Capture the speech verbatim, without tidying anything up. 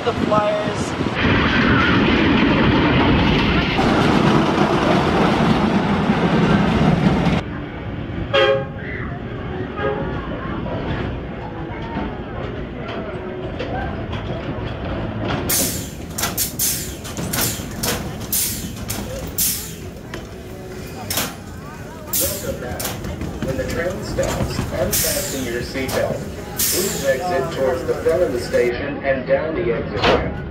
out the flyers. When the train stops, unfasten your seatbelt. Please exit towards the front of the station and down the exit ramp.